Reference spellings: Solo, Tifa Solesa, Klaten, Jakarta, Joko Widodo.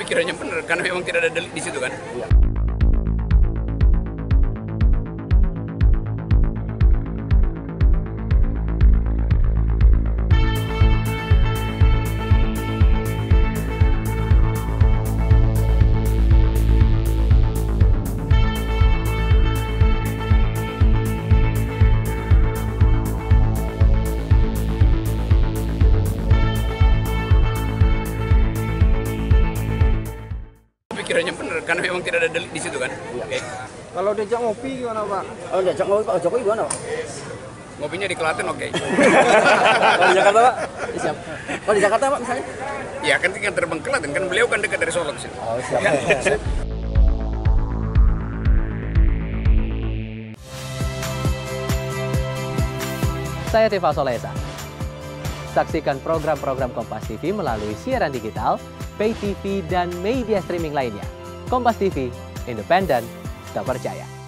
pikirannya benar, karena memang tidak ada delik di situ kan. Iya. Kiranya benar, karena memang tidak ada delik di situ kan. Iya. Okay. Kalau diajak ngopi gimana Pak? Kalau diajak ngopi Pak Jokowi gimana Pak? Ngopinya di Klaten oke. Okay. Kalau di Jakarta Pak? Siap. Kalau di Jakarta Pak misalnya? Ya kan tinggal terbang Klaten kan, beliau kan dekat dari Solo ke sini. Oh siap. Ya. Saya Tifa Solesa. Saksikan program-program Kompas TV melalui siaran digital, pay TV, dan media streaming lainnya. Kompas TV, independen, terpercaya.